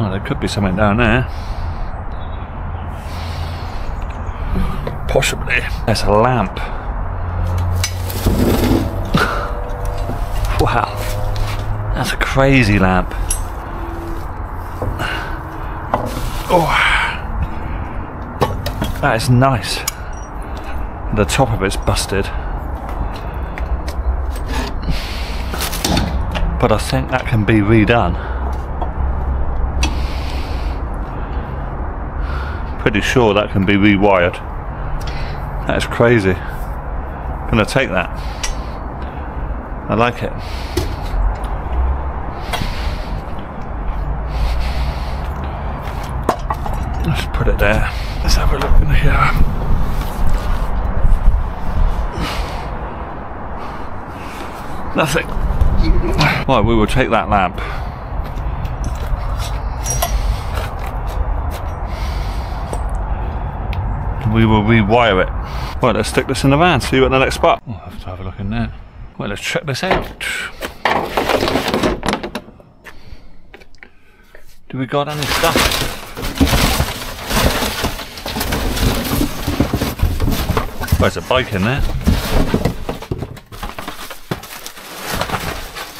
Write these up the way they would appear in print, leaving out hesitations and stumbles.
Oh, there could be something down there. Possibly. There's a lamp. Wow. That's a crazy lamp. Oh. That is nice. The top of it's busted. But I think that can be redone. Pretty sure that can be rewired. That is crazy. I'm gonna take that. I like it. Let's put it there. Let's have a look in here. Nothing. Right, we will take that lamp. We will rewire it. Right, let's stick this in the van, see you at the next spot. We'll have to have a look in there. Well, let's check this out. Do we got any stuff? There's a bike in there.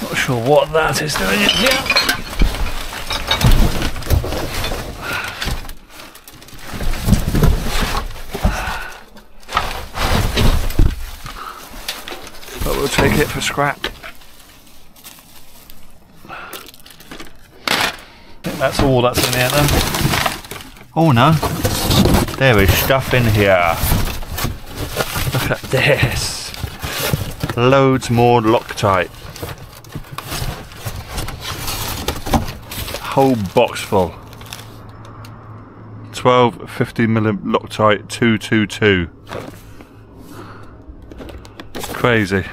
Not sure what that is doing in here. Take it for scrap. I think that's all that's in here then. Oh no, there is stuff in here. Look at this. Loads more Loctite. Whole box full. 12 50mm Loctite 222. Crazy.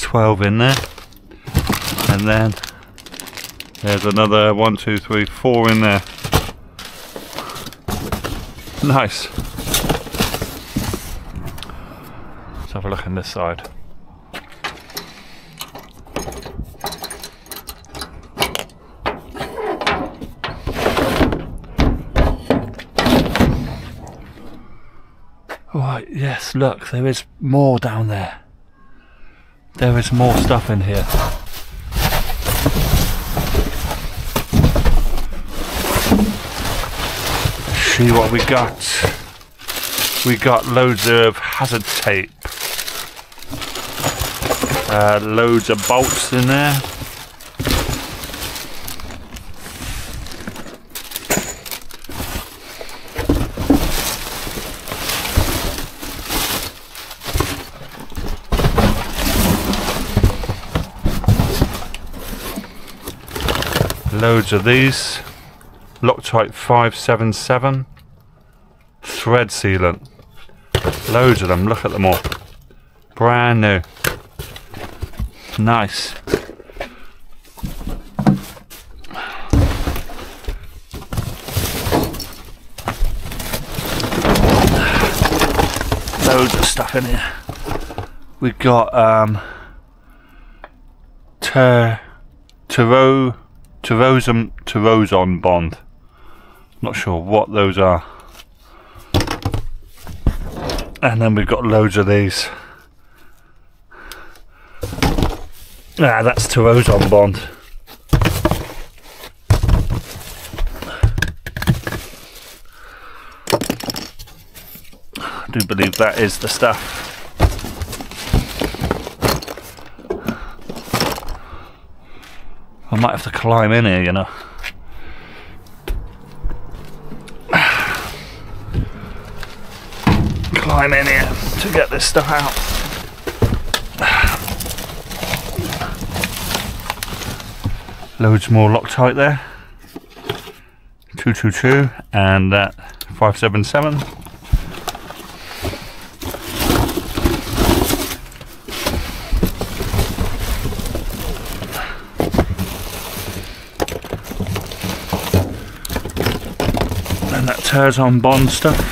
$12 in there, and then there's another 1, 2, 3, 4 in there. Nice. Let's have a look on this side. Alright, yes, look, there is more down there. There is more stuff in here. Let's see what we got. We got loads of hazard tape. Loads of bolts in there. Loads of these. Loctite 577 thread sealant. Loads of them. Look at them all. Brand new. Nice. Loads of stuff in here. We've got Teroson Bond. Not sure what those are. And then we've got loads of these. Ah, that's Teroson Bond. I do believe that is the stuff. I might have to climb in here, you know. Climb in here to get this stuff out. Loads more Loctite there. 222 and that 577. Teroson Bond stuff.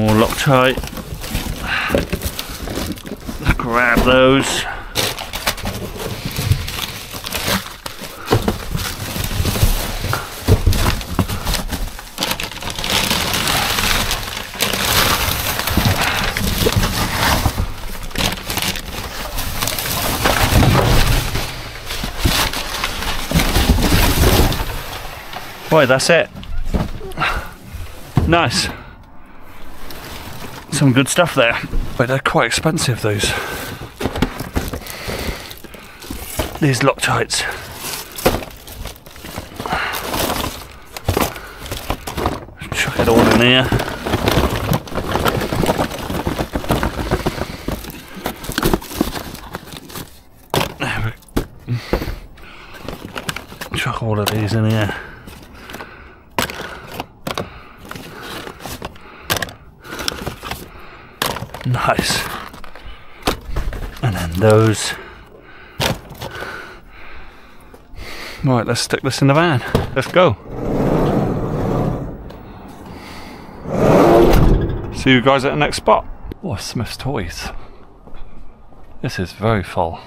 More Loctite. Grab those. Right, that's it. Nice. Some good stuff there. But they're quite expensive, those. These Loctites. Chuck it all in there. There we go. Chuck all of these in here. Nice. And then those. Right, let's stick this in the van. Let's go. See you guys at the next spot. Oh, Smith's Toys. This is very full.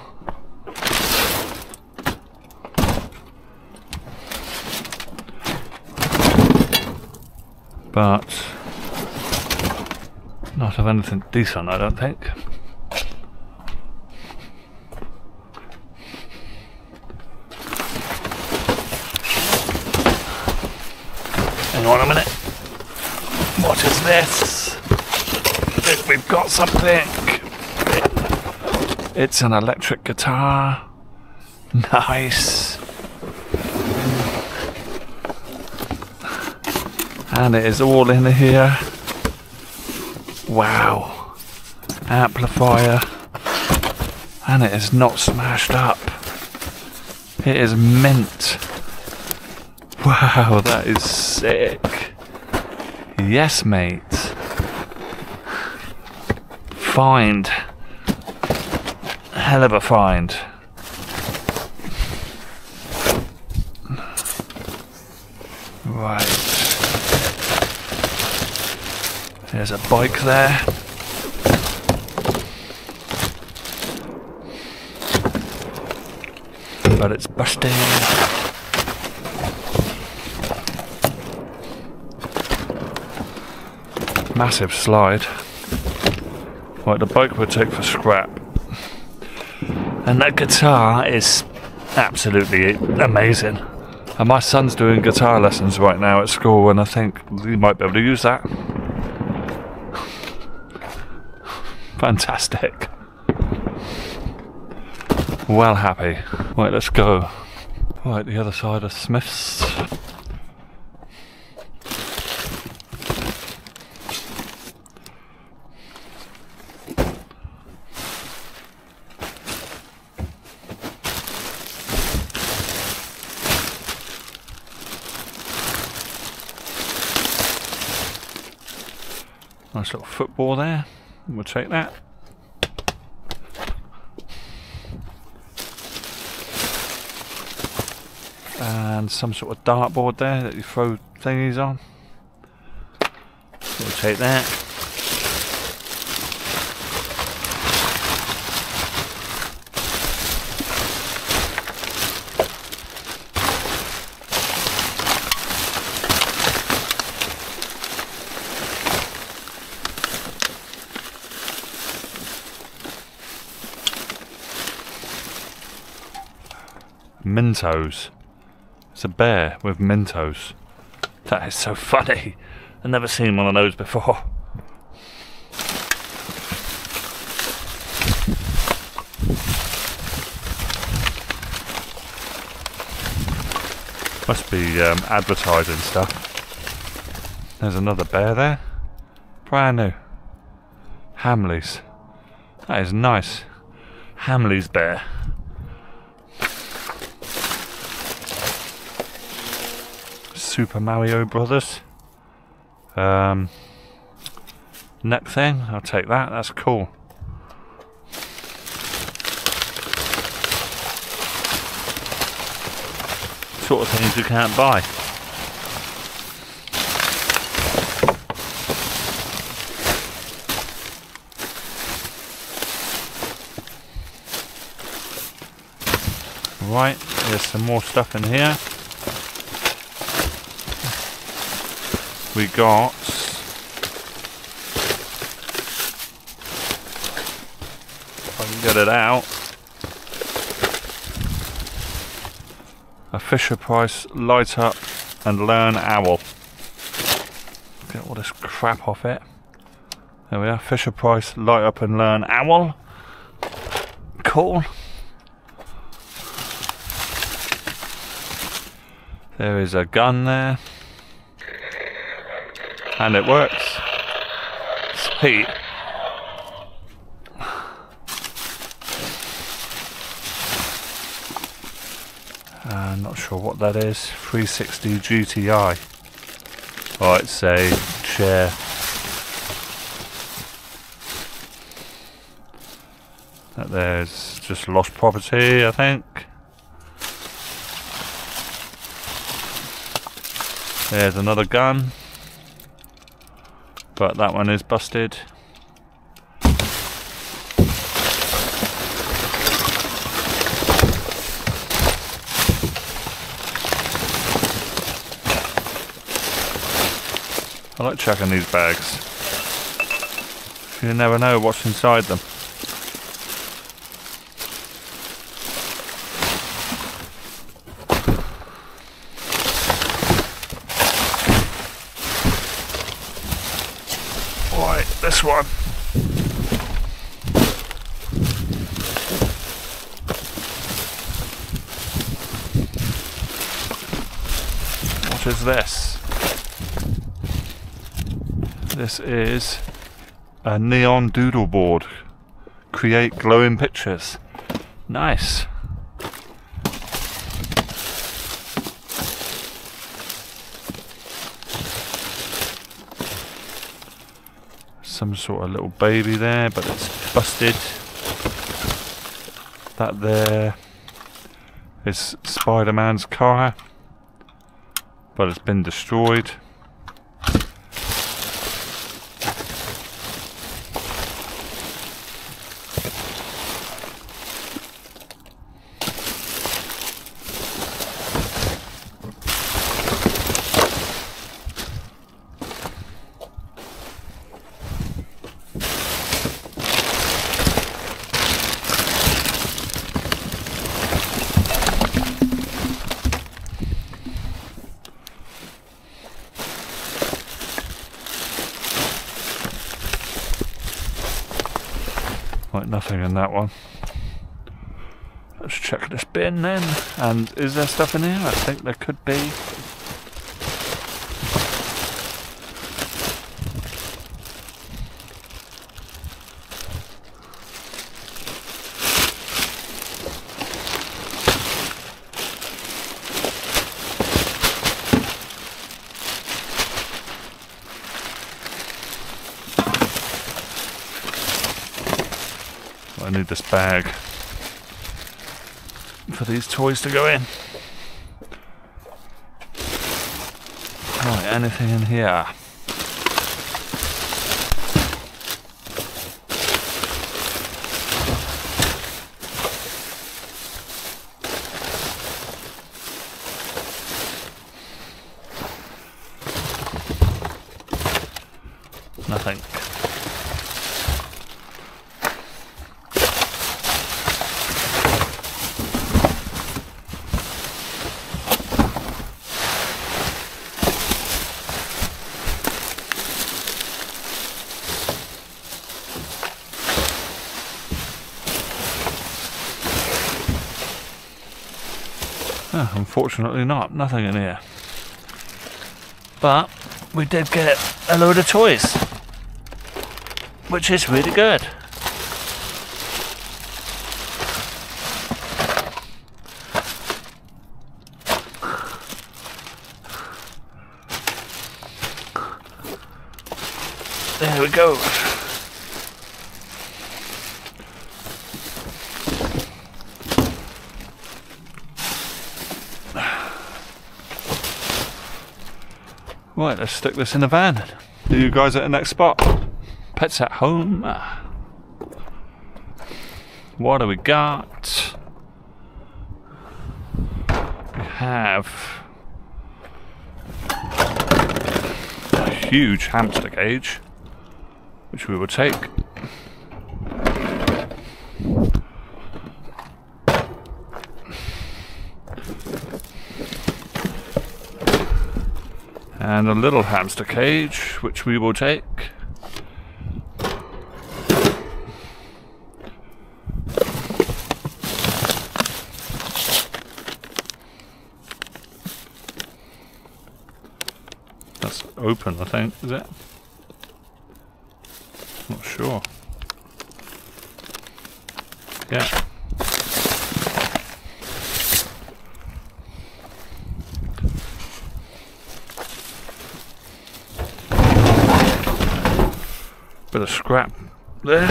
But not of anything decent, I don't think. Hang on a minute. What is this? If we've got something. It's an electric guitar. Nice. And it is all in here. Wow, amplifier, and it is not smashed up. It is mint. Wow, that is sick. Yes, mate. Find. Hell of a find. Right. There's a bike there. But it's busting. Massive slide. Right, the bike we'll take for scrap. And that guitar is absolutely amazing. And my son's doing guitar lessons right now at school, and I think he might be able to use that. Fantastic. Well happy. Right, let's go. Right, the other side of Smith's. Nice little football there. We'll take that. And some sort of dartboard there that you throw thingies on. We'll take that. Mintos. It's a bear with Mintos. That is so funny. I've never seen one of those before. Must be advertising stuff. There's another bear there. Brand new. Hamleys. That is nice. Hamleys bear. Super Mario Brothers. Neck thing, I'll take that, that's cool. Sort of things you can't buy. Right, there's some more stuff in here. We got if I can get it out. A Fisher Price light up and learn owl. Get all this crap off it. There we are, Fisher Price light up and learn owl. Cool. There is a gun there. And it works. Sweet. I'm not sure what that is. 360 GTI. Oh, it's a chair. That there's just lost property, I think. There's another gun. But that one is busted. I like checking these bags. You never know what's inside them. This one. What is this? This is a neon doodle board. Create glowing pictures. Nice. Some sort of little baby there, but it's busted. That there is Spider-Man's car, but it's been destroyed. Like nothing in that one. Let's check this bin then. And is there stuff in here? I think there could be. I need this bag for these toys to go in. Right, anything in here? Nothing. Oh, unfortunately not, nothing in here. But we did get a load of toys, which is really good. There we go. Right, let's stick this in the van. See you guys at the next spot. Pets at home. What do we got? have a huge hamster cage, which we will take. And a little hamster cage, which we will take. That's open, I think, is it? Not sure. Yeah. Bit of scrap there.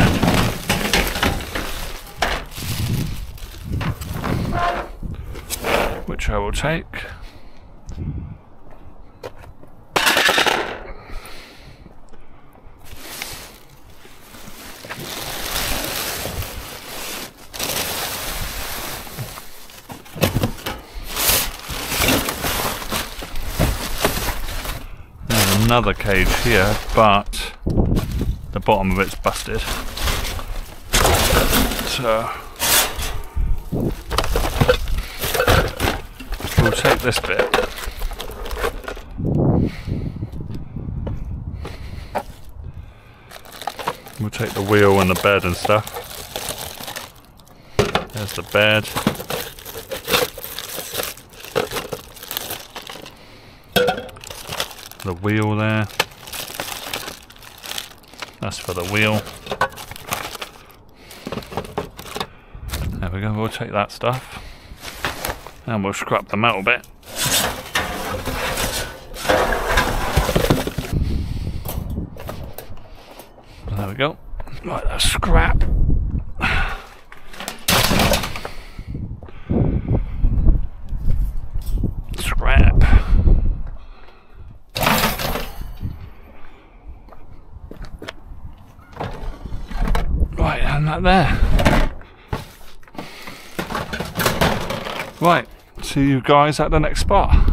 Which I will take. There's another cage here, but the bottom of it's busted. So we'll take this bit. We'll take the wheel and the bed and stuff. There's the bed. The wheel there. That's for the wheel. There we go, we'll take that stuff. And we'll scrap the metal bit. There we go. Right, that's scrap. There. Right, see you guys at the next spot.